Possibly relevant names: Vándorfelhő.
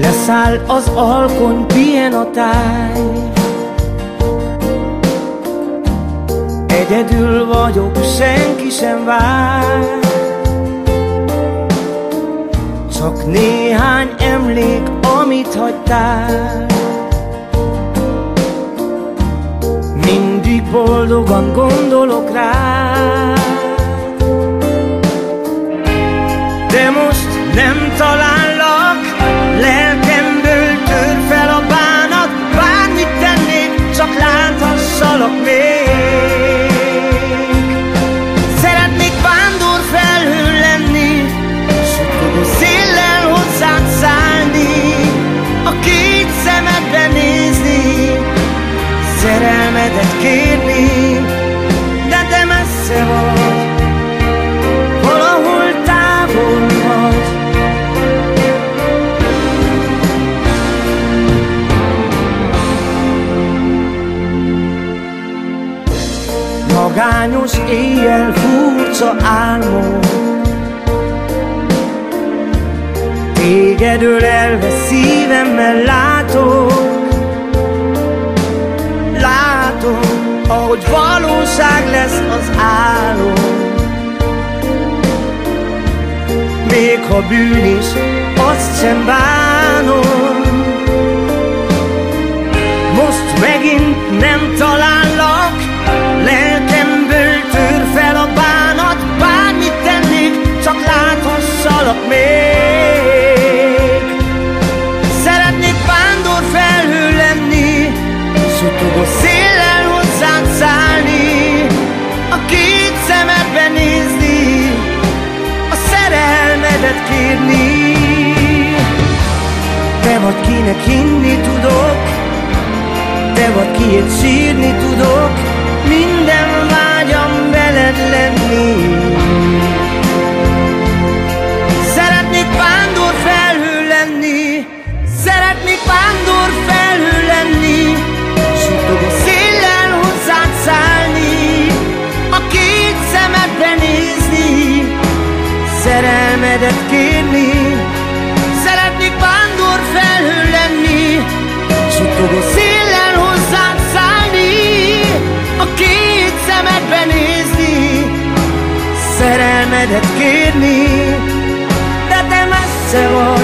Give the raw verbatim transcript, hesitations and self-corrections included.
Leszáll az alkony, pihen a táj. Egyedül vagyok, senki sem vár. Csak néhány emlék, amit hagytál. Mindig boldogan gondolok rá. De most nem talállak, lelkemből tör fel a bánat. Bármit tennék, csak láthassalak még. Szeretnék vándorfelhő lenni, suttogó széllel hozzád szállni, a két szemedbe nézni, szerelmedet kérni, de te messze vagy. Magányos éjjel, furcsa álmom, téged ölelve szívemmel látok. Látom, ahogy valóság lesz az álom. Még ha bűn is, azt sem bánom. Most megint nem talállak, lelkemből tör fel a bánat. Bármit tennék, csak láthassalak még. Szeretnék vándorfelhő lenni, suttogó széllel hozzád szállni, a két szemedbe nézni, a szerelmedet kérni. Te vagy, kinek hinni tudok, te vagy, kiért sírni tudok. Minden vágyam veled lenni. Szeretnék vándorfelhő lenni, szeretnék vándorfelhő lenni, suttogó széllel hozzád szállni, a két szemedbe nézni, szerelmedet kérni. Szeretnék vándorfelhő lenni, suttogó széllel hozzád szállni, a két szemedbe nézni, szerelmedet kérni, de te messze vagy.